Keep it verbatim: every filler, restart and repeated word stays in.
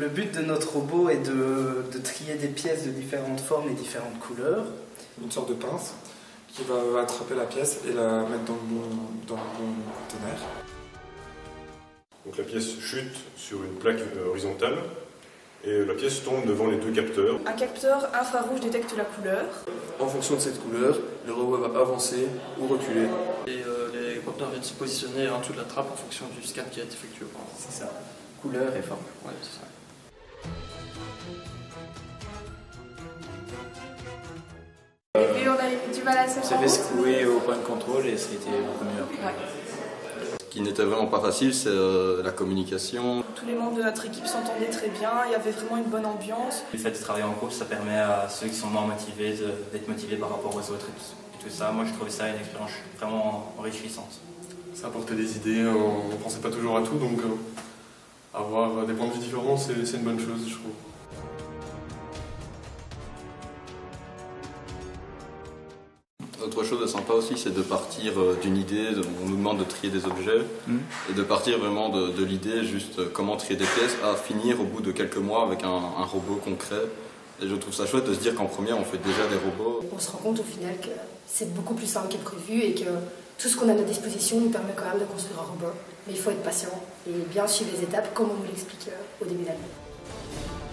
Le but de notre robot est de, de trier des pièces de différentes formes et différentes couleurs. Une sorte de pince qui va attraper la pièce et la mettre dans le bon, dans le bon conteneur. Donc la pièce chute sur une plaque horizontale et la pièce tombe devant les deux capteurs. Un capteur infrarouge détecte la couleur. En fonction de cette couleur, le robot va avancer ou reculer. Et euh, les capteurs viennent se positionner en dessous de la trappe en fonction du scan qui a été effectué. C'est ça, couleur et forme. Ouais, c'est ça. Et puis on a eu du mal à se faire. On s'est fait secouer au point de contrôle et c'était beaucoup mieux. Ouais. Ce qui n'était vraiment pas facile, c'est la communication. Tous les membres de notre équipe s'entendaient très bien, il y avait vraiment une bonne ambiance. Le fait de travailler en groupe, ça permet à ceux qui sont moins motivés d'être motivés par rapport aux autres et tout ça. Moi, je trouvais ça une expérience vraiment enrichissante. Ça apportait des idées, on ne pensait pas toujours à tout, donc avoir des points de vue différents, c'est une bonne chose, je trouve. Autre chose de sympa aussi, c'est de partir d'une idée, on nous demande de trier des objets, mmh. et de partir vraiment de, de l'idée, juste comment trier des pièces, à finir au bout de quelques mois avec un, un robot concret. Et je trouve ça chouette de se dire qu'en première, on fait déjà des robots. On se rend compte au final que c'est beaucoup plus simple que prévu et que tout ce qu'on a à notre disposition nous permet quand même de construire un robot. Mais il faut être patient et bien suivre les étapes comme on nous l'explique au début de l'année.